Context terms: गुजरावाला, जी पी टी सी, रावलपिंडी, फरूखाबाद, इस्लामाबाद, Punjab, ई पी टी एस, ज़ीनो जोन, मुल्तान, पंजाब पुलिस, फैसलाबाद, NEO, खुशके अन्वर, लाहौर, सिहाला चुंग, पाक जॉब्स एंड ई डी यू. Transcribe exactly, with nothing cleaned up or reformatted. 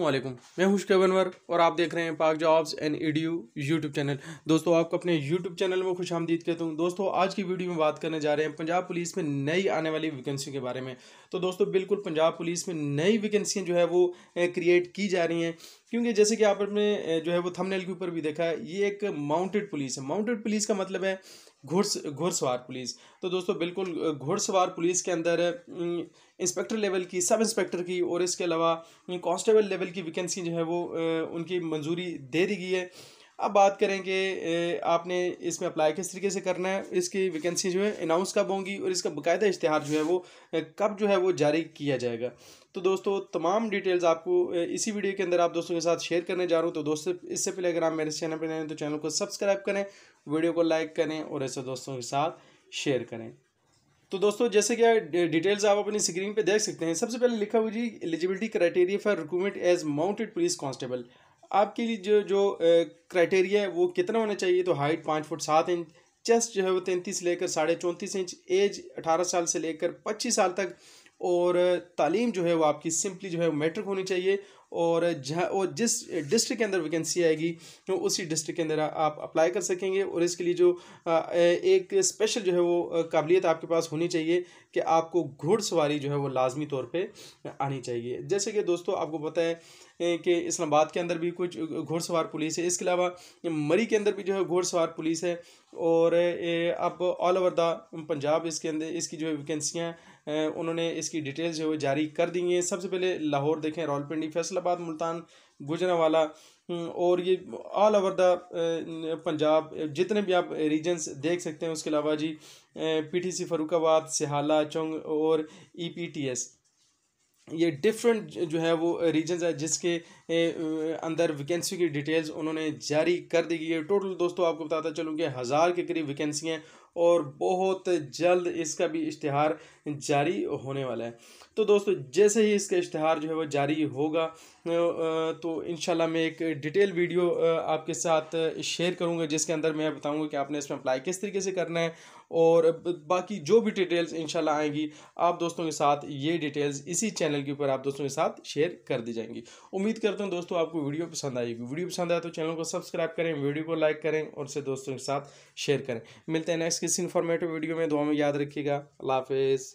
वालेकुम, मैं खुशके अन्वर और आप देख रहे हैं पाक जॉब्स एंड ई डी यू YouTube channel. दोस्तों आपको अपने यूट्यूब चैनल में खुश आमदीद कहता हूँ। दोस्तों आज की वीडियो में बात करने जा रहे हैं पंजाब पुलिस में नई आने वाली वैकेंसी के बारे में। तो दोस्तों बिल्कुल पंजाब पुलिस में नई वैकेंसियाँ जो है वो क्रिएट की जा रही हैं, क्योंकि जैसे कि आपने जो है वो थंबनेल के ऊपर भी देखा है, ये एक माउंटेड पुलिस है। माउंटेड पुलिस का मतलब है घुड़स घुड़सवार पुलिस। तो दोस्तों बिल्कुल घुड़सवार पुलिस के अंदर इंस्पेक्टर लेवल की, सब इंस्पेक्टर की और इसके अलावा कांस्टेबल लेवल की वैकेंसी जो है वो उनकी मंजूरी दे दी गई है। अब बात करें कि आपने इसमें अप्लाई किस तरीके से करना है, इसकी वैकेंसी जो है अनाउंस कब होंगी और इसका बाकायदा इश्तिहार जो है वो कब जो है वो जारी किया जाएगा। तो दोस्तों तमाम डिटेल्स आपको इसी वीडियो के अंदर आप दोस्तों के साथ शेयर करने जा रहा हूँ। तो दोस्तों इससे पहले अगर आप मेरे चैनल पर नए हैं तो चैनल को सब्सक्राइब करें, वीडियो को लाइक करें और ऐसे दोस्तों के साथ शेयर करें। तो दोस्तों जैसे कि डिटेल्स आप अपनी स्क्रीन पे देख सकते हैं, सबसे पहले लिखा हुआ जी eligibility criteria for recruitment as mounted police constable. आपके लिए जो जो क्राइटेरिया है वो कितना होना चाहिए, तो हाइट पाँच फुट सात इंच, चेस्ट जो है वो तैंतीस लेकर साढ़े चौंतीस इंच, एज अठारह साल से लेकर पच्चीस साल तक, और तालीम जो है वो आपकी सिंपली जो है मैट्रिक होनी चाहिए, और जहाँ और जिस डिस्ट्रिक्ट के अंदर वैकेंसी आएगी तो उसी डिस्ट्रिक्ट के अंदर आप अप्लाई कर सकेंगे। और इसके लिए जो एक स्पेशल जो है वो काबिलियत आपके पास होनी चाहिए कि आपको घुड़सवारी जो है वो लाजमी तौर पे आनी चाहिए। जैसे कि दोस्तों आपको पता है कि इस्लामाबाद के अंदर भी कुछ घुड़सवार पुलिस है, इसके अलावा मरी के अंदर भी जो है घुड़सवार पुलिस है, और अब ऑल ओवर द पंजाब इसके अंदर इसकी जो है वैकेंसियाँ उन्होंने इसकी डिटेल्स जो है जारी कर दी हैं। सबसे पहले लाहौर देखें, रावलपिंडी, फैसलाबाद, मुल्तान, गुजरावाला, और ये ऑल ओवर द पंजाब जितने भी आप रीजन्स देख सकते हैं। उसके अलावा जी पी टी सी फरूखाबाद, सिहाला, चुंग और ई पी टी एस, ये डिफरेंट जो है वो रीजन्स है जिसके अंदर वैकेंसी की डिटेल्स उन्होंने जारी कर दी गई है। टोटल दोस्तों आपको बताता चलूँ कि हज़ार के करीब वैकेंसी हैं और बहुत जल्द इसका भी इश्तिहार जारी होने वाला है। तो दोस्तों जैसे ही इसका इश्तिहार जो है वो जारी होगा तो इंशाल्लाह मैं एक डिटेल वीडियो आपके साथ शेयर करूंगा, जिसके अंदर मैं बताऊंगा कि आपने इसमें अप्लाई किस तरीके से करना है, और बाकी जो भी डिटेल्स इंशाल्लाह आएंगी आप दोस्तों के साथ ये डिटेल्स इसी चैनल के ऊपर आप दोस्तों के साथ शेयर कर दी जाएंगी। उम्मीद करता हूँ दोस्तों आपको वीडियो पसंद आएगी। वीडियो पसंद आए तो चैनल को सब्सक्राइब करें, वीडियो को लाइक करें और उसे दोस्तों के साथ शेयर करें। मिलते हैं नेक्स्ट किसी इन्फॉर्मेटिव वीडियो में। दुआ में याद रखिएगा। अल्लाह हाफिज़।